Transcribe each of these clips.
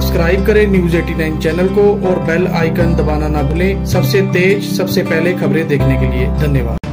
Subscribe करें news 89 channel को और बेल आइकन दबाना ना भूलें। सबसे तेज सबसे पहले खबरें देखने के लिए धन्यवाद।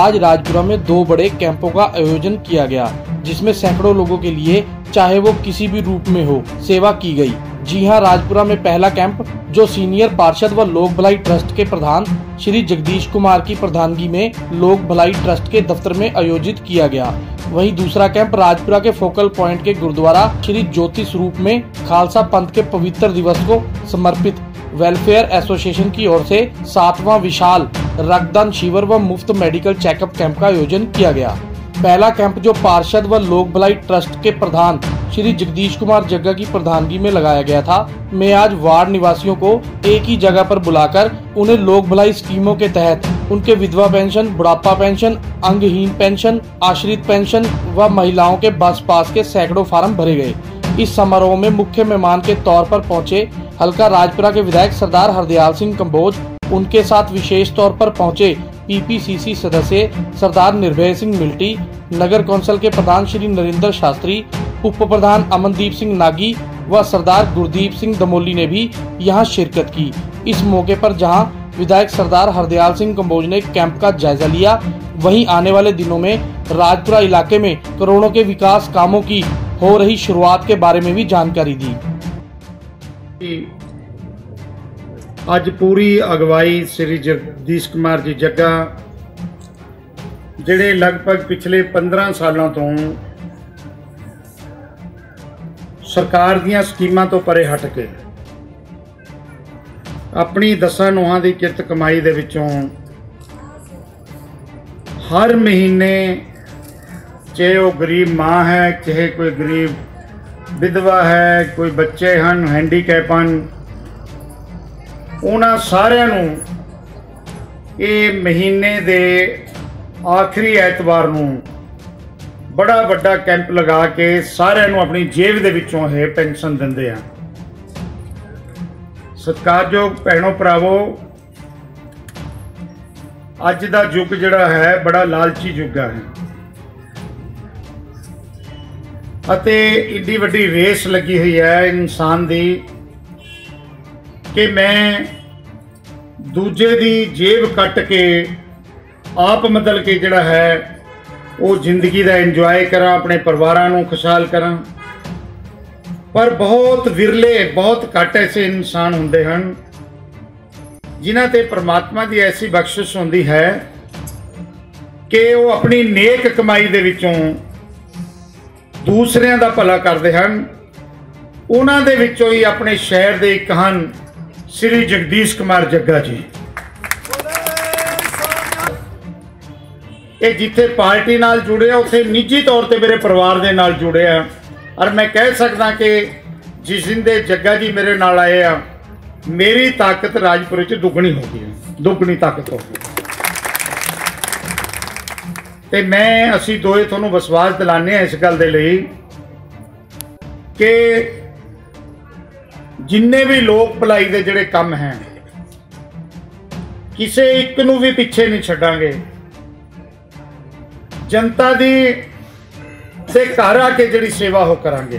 आज राजपुरा में दो बड़े कैंपों का आयोजन किया गया, जिसमें सैकड़ों लोगों के लिए चाहे वो किसी भी रूप में हो सेवा की गई। जी हां, राजपुरा में पहला कैंप जो सीनियर पार्षद व लोक भलाई ट्रस्ट के प्रधान श्री जगदीश कुमार की प्रधानगी में लोक भलाई ट्रस्ट के दफ्तर में आयोजित किया गया। वहीं दूसरा कैंप राजपुरा के फोकल पॉइंट के गुरुद्वारा श्री ज्योति स्वरूप में खालसा पंथ के पवित्र दिवस को समर्पित वेलफेयर एसोसिएशन की ओर से 7वां विशाल रक्तदान शिविर व मुफ्त मेडिकल चेकअप कैंप का आयोजन किया गया। पहला कैंप जो पार्षद व लोक भलाई ट्रस्ट के प्रधान श्री जगदीश कुमार जग्गा की प्रधानगी में लगाया गया था, में आज वार्ड निवासियों को एक ही जगह पर बुलाकर उन्हें लोक भलाई स्कीमों के तहत उनके विधवा पेंशन, बुढ़ापा पेंशन, अंगहीन पेंशन, आश्रित पेंशन व महिलाओं के बस पास के सैकड़ों फार्म भरे गए। इस समारोह में मुख्य मेहमान के तौर पर पहुंचे हल्का राजपुरा के विधायक सरदार हरदयाल सिंह कंबोज, उनके साथ विशेष तौर पर पहुंचे पीपीसीसी सदस्य सरदार निर्भय सिंह मिल्टी, नगर कौंसिल के प्रधान श्री नरेंद्र शास्त्री, उप प्रधान अमनदीप सिंह नागी व सरदार गुरदीप सिंह दमोली ने भी यहां शिरकत की। इस मौके पर जहां विधायक सरदार हरदयाल सिंह कंबोज ने कैंप का जायजा लिया, वहीं आने वाले दिनों में राजपुरा इलाके में करोड़ों के विकास कामों की हो रही शुरुआत के बारे में भी जानकारी दी। आज पूरी अगवाई श्री जगदीश कुमार जी जग्गा, जिहड़े लगभग पिछले 15 सालों तो सरकार दीआं स्कीमां तो परे हट के अपनी 10 नूहां दी किरत कमाई दे विचों हर महीने, चाहे वह गरीब माँ है, चाहे कोई गरीब विधवा है, कोई बच्चे हैं हैंडीकैप हैं, उन्हां सारियां नूं ये महीने दे आखिरी एतवार नूं बड़ा वड्डा कैंप लगा के सारियां नूं अपनी जेब दे विचों है पेंशन दिंदे आ। सत्कारयोग भैणों भरावो, अज दा युग जिहड़ा है बड़ा लालची युग है अते इड्डी वड्डी रेस लगी हुई है इंसान दी कि मैं दूजे दी जेब कट के आप मतलब के जिहड़ा है वो जिंदगी दा इंजॉय करा, अपने परिवारां नूं खुशहाल करा। पर बहुत विरले, बहुत घट ऐसे इंसान हुंदे हन जिन्हां ते परमात्मा दी ऐसी बख्शिश हुंदी है कि वो अपनी नेक कमाई दे विचों दूसरियां दा भला करदे हन। उन्हां दे विचों ही अपने शहर दे इक हन श्री जगदीश कुमार जग्गा जी। ये जिथे पार्टी नाल जुड़े उसे निजी तौर पर मेरे परिवार के नाल जुड़े हैं और मैं कह सकता कि जिस दिन के जग्गा जी मेरे नाल आए आ, मेरी ताकत राजपुरे च दुगनी हो गई है, दुगनी ताकत हो गई। तो मैं असी दोए थोनू विश्वास दिलाने इस गल दे लई कि जिन्ने भी लोक भलाई के जिहड़े काम हैं किसी एक नू भी पिछे नहीं छड्डांगे। जनता दी से घर आके जिहड़ी सेवा हो करांगे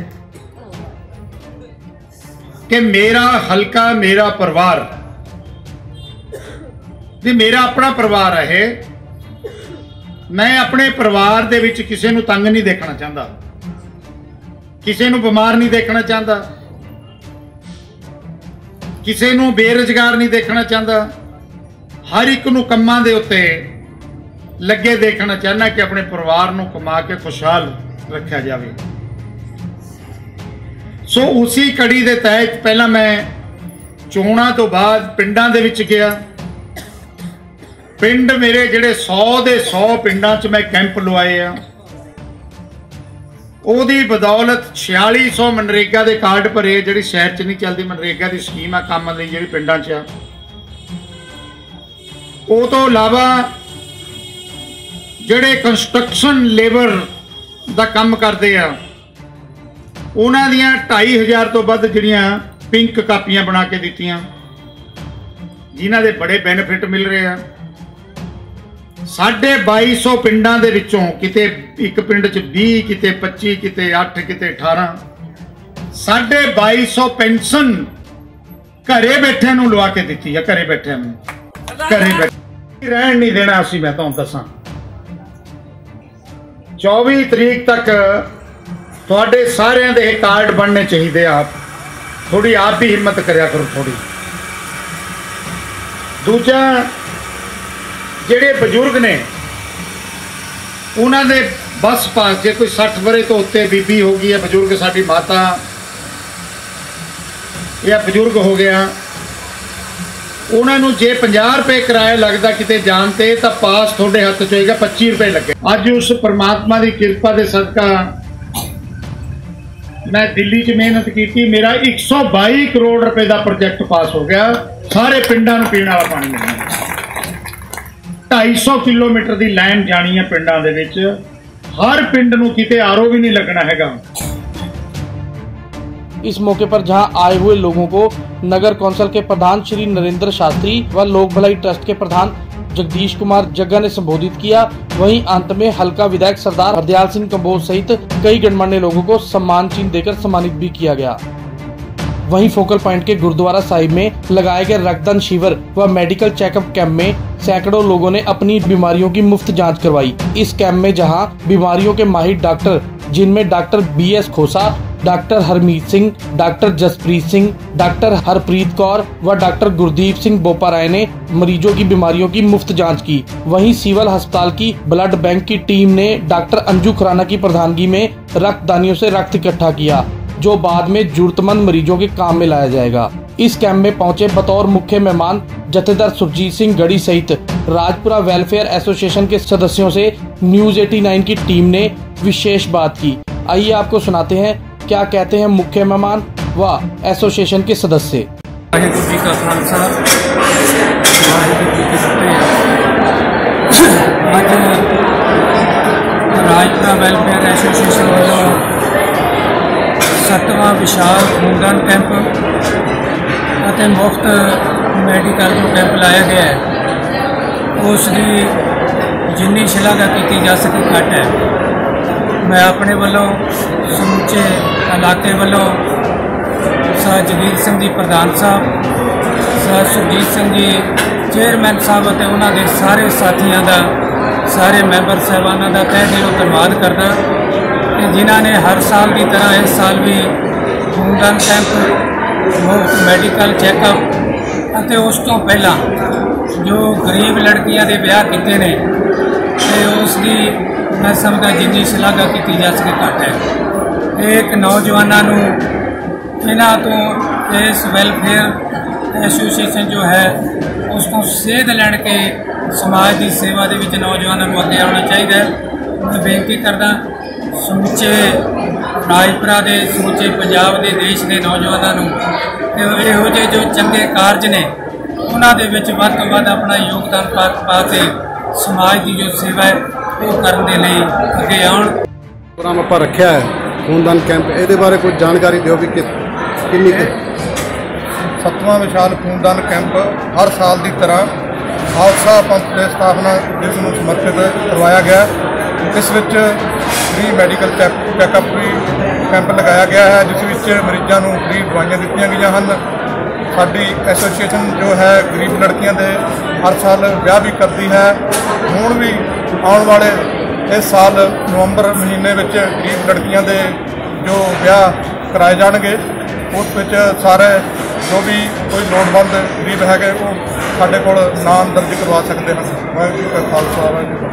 कि मेरा हलका, मेरा परिवार, ते मेरा अपना परिवार है। मैं अपने परिवार दे विच किसी नू तंग नहीं देखना चाहता, किसी नू बीमार नहीं देखना चाहता, किसी नू बेरोजगार नहीं देखना चाहता। हर एक नू कम्मां दे उत्ते लगे देखना चाहना कि अपने परिवार को कमा के खुशहाल रखा जाए। सो उसी कड़ी के तहत पहला मैं चोणा तो बाद पिंडां दे विच गया। पिंड मेरे जिहड़े 100 दे 100 पिंडां च मैं कैंप लवाए आ। ओहदी बदौलत 4600 मनरेगा के कार्ड भरे, जिहड़ी शहर च नहीं चलती मनरेगा की स्कीम आ काम लई जिहड़ी पिंडां च आ। उस तों इलावा ਜਿਹੜੇ ਕੰਸਟਰਕਸ਼ਨ ਲੇਬਰ ਦਾ ਕੰਮ ਕਰਦੇ ਆ ਉਹਨਾਂ ਦੀਆਂ 2500 ਤੋਂ ਵੱਧ ਜਿਹੜੀਆਂ ਪਿੰਕ ਕਾਪੀਆਂ ਬਣਾ ਕੇ ਦਿੱਤੀਆਂ, ਜਿਨ੍ਹਾਂ ਦੇ ਬੜੇ ਬੈਨੀਫਿਟ ਮਿਲ ਰਹੇ ਆ। 2250 ਪਿੰਡਾਂ ਦੇ ਵਿੱਚੋਂ ਕਿਤੇ ਇੱਕ ਪਿੰਡ 'ਚ 20, ਕਿਤੇ 25, ਕਿਤੇ 8, ਕਿਤੇ 18 2250 पेंशन घरे बैठे नूं लवा के दित्ती है। घरे बैठे रहन नहीं देना असीं। मैं तुहानूं दसां 24 तरीक तक तुहाडे सारिआं दे कार्ड बनने चाहिए। आप थोड़ी आप भी हिम्मत करिया करो थोड़ी। दूजा जिहड़े बजुर्ग ने उन्होंने बस पास जो कोई 60 बरे तो उत्ते बीबी हो गई है, बजुर्ग साडी माता या बजुर्ग हो गया, उन्होंने जे 50 रुपये किराया लगता किते जानते तो पास थोड़े हाथ चोएगा 25 रुपये लगे। अज उस परमात्मा की कृपा के सदका मैं दिल्ली च मेहनत की, मेरा 122 करोड़ रुपए का प्रोजेक्ट पास हो गया। सारे पिंडा नूं पीण वाला पानी मिल गया। 250 किलोमीटर की लाइन जानी है पिंडा दे विच। हर पिंड नूं किते आरओ भी नहीं लगना हैगा। इस मौके पर जहां आए हुए लोगों को नगर कौंसल के प्रधान श्री नरेंद्र शास्त्री व लोक भलाई ट्रस्ट के प्रधान जगदीश कुमार जग्गा ने संबोधित किया। वहीं अंत में हल्का विधायक सरदार हरदयाल सिंह कंबोज सहित कई गणमान्य लोगों को सम्मान चिन्ह देकर सम्मानित भी किया गया। वहीं फोकल पॉइंट के गुरुद्वारा साहिब में लगाए गए रक्तदान शिविर व मेडिकल चेकअप कैंप में सैकड़ों लोगों ने अपनी बीमारियों की मुफ्त जांच करवाई। इस कैंप में जहां बीमारियों के माहिर डॉक्टर, जिनमें doctor BS Ghosha, doctor Harmeet Singh, doctor Jaspreet Singh, doctor Harpreet Kaur व डॉक्टर गुरदीप सिंह बोपाराय ने मरीजों की बीमारियों की मुफ्त जांच की। वहीं सिविल अस्पताल की ब्लड बैंक की टीम ने डॉक्टर अंजू खराना की प्रधानगी में रक्तदानियों से रक्त इकट्ठा किया, जो बाद में जरूरतमंद मरीजों के काम में लाया जाएगा। इस कैंप में पहुंचे बतौर मुख्य मेहमान जथेदार सुरजीत सिंह गढ़ी सहित राजपुरा वेलफेयर एसोसिएशन के सदस्यों से न्यूज़ 89 की टीम ने विशेष बात की। आइए आपको सुनाते हैं क्या कहते हैं मुख्य मेहमान व एसोसिएशन के सदस्य। वाहेगुरु जी का खालसा, वाहेगुरु जी की फतेह। आज राजपुरा वेलफेयर एसोसिएशन वालों 7वां विशाल खूनदान कैंप और मुफ्त मेडिकल कैंप लाया गया है। उसकी जिन्नी शलाघा की जा सके घट है। मैं अपने वालों समूचे इलाके वालों सर जगदीश सिंह जी प्रधान साहब, सर सुरजीत सिंह जी चेयरमैन साहब और उन्होंने सारे साथियों का, सारे मैंबर साहबाना का तहे दिलों धन्यवाद करना कि जिन्होंने हर साल की तरह इस साल भी खूनदान कैंप, मुफ्त मेडिकल चैकअप और उस तो पहला जो गरीब लड़कियों के ब्याह किए ने उसकी मैं समझा जिन्नी शलाघा की जा सके घट है। एक नौजवानों इन्हों तो इस वेलफेयर एसोसीएशन जो है उसको सेध लैन के समाज की सेवा के नौजवानों को अगे आना चाहिए। मैं बेनती करदा समूचे राजपुरा के, समूचे पंजाब के, देश के नौजवानों योजे जो चंगे कारज ने उन्होंने वध तो वध अपना योगदान पा के समाज की जो सेवा है करने लिए अगे आउण। प्रोग्राम आप रखा है खूनदान कैंप, ये बारे कुछ जानकारी दो भी कितनी। 7वां विशाल खूनदान कैंप हर साल की तरह खालसा पंथ की स्थापना दिवस को समर्पित करवाया गया। इस फ्री मेडिकल चैकअप भी कैंप लगाया गया है, जिस मरीजों को फ्री दवाइयां दी गई हैं। साडी एसोसीएशन जो है गरीब लड़कियों के हर साल ब्याह भी करती है। हूँ भी आने वाले इस साल नवंबर महीने में गरीब लड़कियों के जो ब्याह कराए जाएंगे उस सारे जो भी कोई लोड़वंद गरीब है वो साढ़े को नाम दर्ज करवा सकते हैं। खालसा।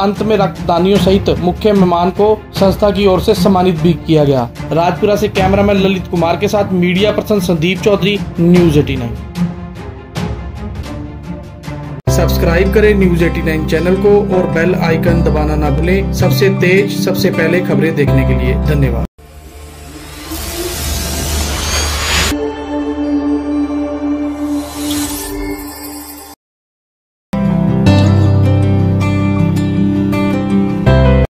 अंत में रक्तदानियों सहित मुख्य मेहमान को संस्था की ओर से सम्मानित भी किया गया। राजपुरा से कैमरामैन ललित कुमार के साथ media person Sandeep Chaudhary, news 89। Subscribe करें न्यूज़ 89 चैनल को और बेल आइकन दबाना ना भूलें। सबसे तेज, सबसे पहले खबरें देखने के लिए धन्यवाद।